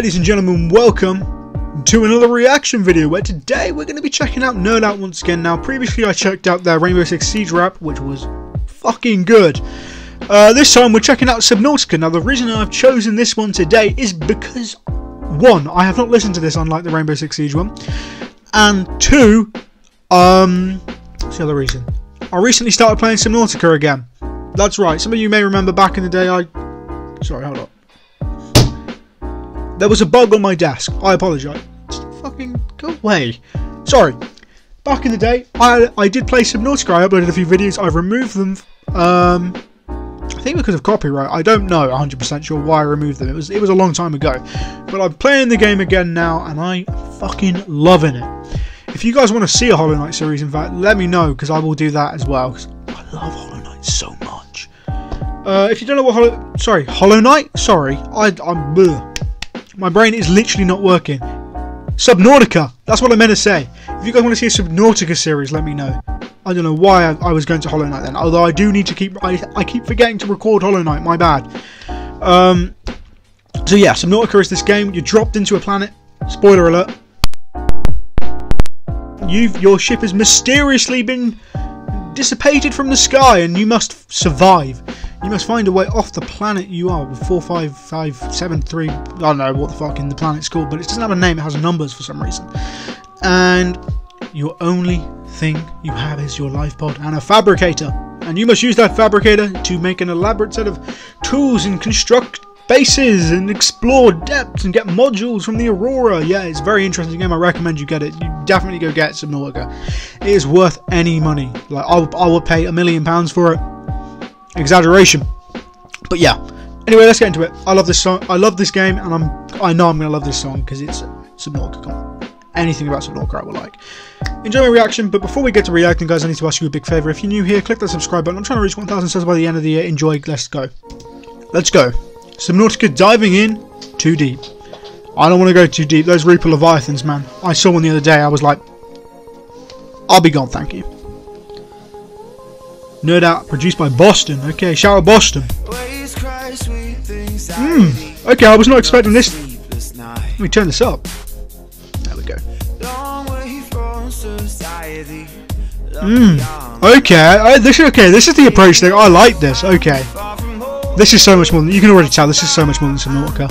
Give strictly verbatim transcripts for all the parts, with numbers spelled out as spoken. Ladies and gentlemen, welcome to another reaction video where today we're going to be checking out Nerdout once again. Now, previously I checked out their Rainbow Six Siege wrap, which was fucking good. Uh, this time we're checking out Subnautica. Now, the reason I've chosen this one today is because, one, I have not listened to this unlike the Rainbow Six Siege one, and two, um, what's the other reason? I recently started playing Subnautica again. That's right, some of you may remember back in the day I... Sorry, hold up. There was a bug on my desk. I apologise. Just fucking go away. Sorry. Back in the day, I I did play Subnautica. I uploaded a few videos. I've removed them. Um, I think because of copyright. I don't know one hundred percent sure why I removed them. It was it was a long time ago. But I'm playing the game again now, and I'm fucking loving it. If you guys want to see a Hollow Knight series, in fact, let me know, because I will do that as well. Because I love Hollow Knight so much. Uh, if you don't know what Hollow... Sorry, Hollow Knight? Sorry. I, I'm... Bleh. My brain is literally not working. Subnautica. That's what I meant to say. If you guys want to see a Subnautica series, let me know. I don't know why I, I was going to Hollow Knight then. Although I do need to keep... I, I keep forgetting to record Hollow Knight. My bad. Um, so yeah, Subnautica is this game. You're dropped into a planet. Spoiler alert. You've, your ship has mysteriously been dissipated from the sky and you must survive. You must find a way off the planet you are with four five five seven three. I don't know what the fuck in the planet's called, but it doesn't have a name, it has numbers for some reason. And your only thing you have is your life pod and a fabricator. And you must use that fabricator to make an elaborate set of tools and construct bases and explore depths and get modules from the Aurora. Yeah, it's a very interesting game. I recommend you get it. You definitely go get Subnautica. It is worth any money. Like I I would pay a million pounds for it. Exaggeration, but yeah. Anyway, let's get into it. I love this song. I love this game, and I'm I know I'm gonna love this song because it's Subnautica. Anything about Subnautica I will like. Enjoy my reaction. But before we get to reacting, guys, I need to ask you a big favour. If you're new here, click that subscribe button. I'm trying to reach one thousand subs by the end of the year. Enjoy. Let's go. Let's go. Subnautica, diving in too deep. I don't want to go too deep. Those Reaper Leviathans, man. I saw one the other day. I was like, I'll be gone, thank you. Nerdout, produced by Boston. Okay, shout out Boston. Mmm. Okay, I was not expecting this. Let me turn this up. There we go. Mmm. Okay, I, this is okay. This is the approach thing. I like this. Okay. This is so much more than you can already tell. This is so much more than Subnautica.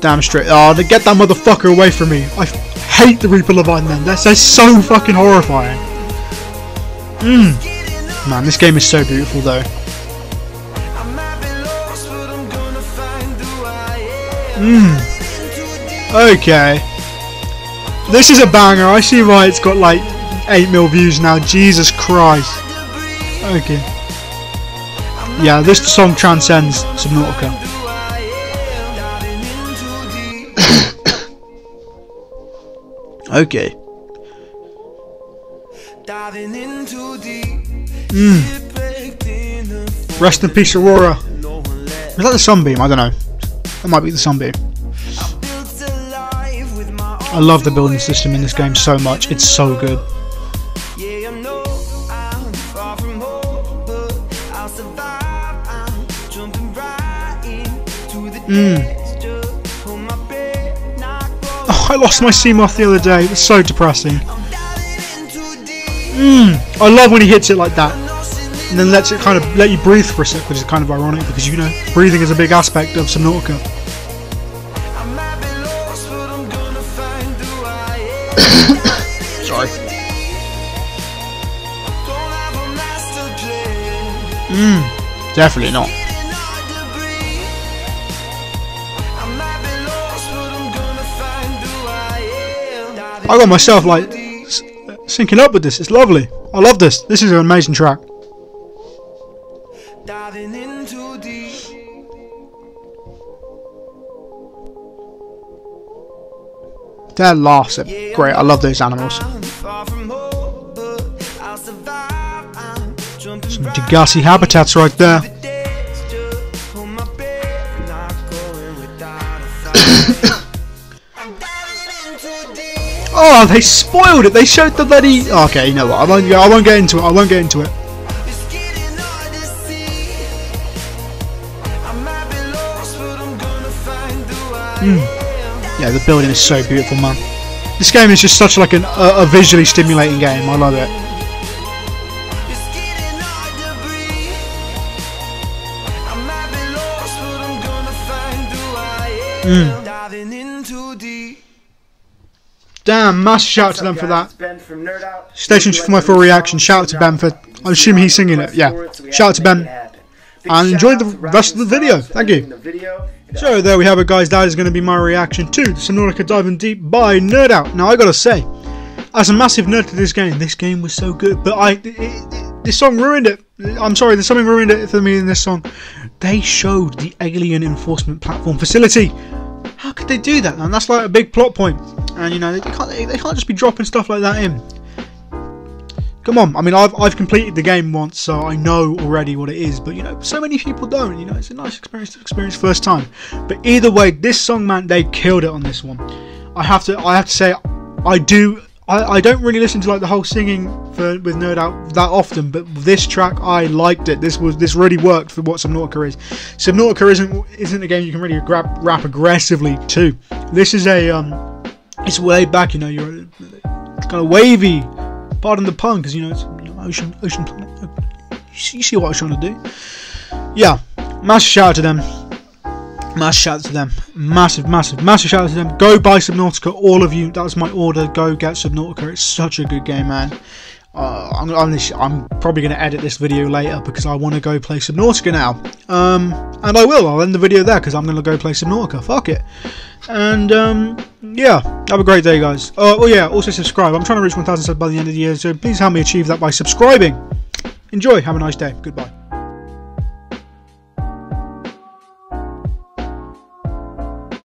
Damn straight. Oh, to get that motherfucker away from me. I hate the Reaper Leviathan, man. That's, that's so fucking horrifying. Mm. Man, this game is so beautiful, though. Mm. Okay. This is a banger. I see why it's got like eight mil views now. Jesus Christ. Okay. Yeah, this song transcends Subnautica. Okay. Mm. Rest in peace, Aurora. Is that the sunbeam? I don't know. That might be the sunbeam. I love the building system in this game so much. It's so good. Mm. I lost my Seamoth the other day. It was so depressing. Mm, I love when he hits it like that, and then lets it kind of let you breathe for a sec, which is kind of ironic because you know breathing is a big aspect of Subnautica. Sorry. Mm, definitely not. I got myself like syncing up with this. It's lovely. I love this. This is an amazing track. Their laughs are great. I love those animals. Some Degasi habitats right there. Oh, they spoiled it. They showed the bloody. Okay, you know what? I won't. I won't get into it. I won't get into it. Mm. Yeah, the building is so beautiful, man. This game is just such like an, a, a visually stimulating game. I love it. Mm. Damn, massive shout out to them for that. Station for my reaction. Shout out to Ben for. I assume he's singing it. Yeah. Shout out to Ben. And enjoy the rest of the video. Thank you. So there we have it, guys. That is going to be my reaction to Subnautica Diving Deep by Nerdout. Now I gotta say, as a massive nerd to this game, this game was so good. But I, it, it, this song ruined it. I'm sorry, there's something ruined it for me in this song. They showed the alien enforcement platform facility. How could they do that, man? That's like a big plot point. And you know, they can't, they can't just be dropping stuff like that in. Come on, I mean, I've, I've completed the game once, so I know already what it is. But you know, so many people don't. You know, it's a nice experience to experience first time. But either way, this song, man, they killed it on this one. I have to, I have to say, I do. I, I don't really listen to like the whole singing for, with Nerdout that often, but this track I liked it. This was this really worked for what Subnautica is. Subnautica isn't isn't a game you can really grab, rap aggressively to. This is a um, it's way back, you know. You're kind of wavy, pardon the pun, because you know it's you know, ocean, ocean planet. You see what I was trying to do? Yeah, massive shout out to them. Massive shout out to them. Massive, massive, massive shout out to them. Go buy Subnautica, all of you. That was my order. Go get Subnautica. It's such a good game, man. Uh, I'm, I'm, I'm probably going to edit this video later because I want to go play Subnautica now. Um, and I will. I'll end the video there because I'm going to go play Subnautica. Fuck it. And um, yeah, have a great day, guys. Oh, uh, well, yeah, also subscribe. I'm trying to reach one thousand subs by the end of the year, so please help me achieve that by subscribing. Enjoy. Have a nice day. Goodbye.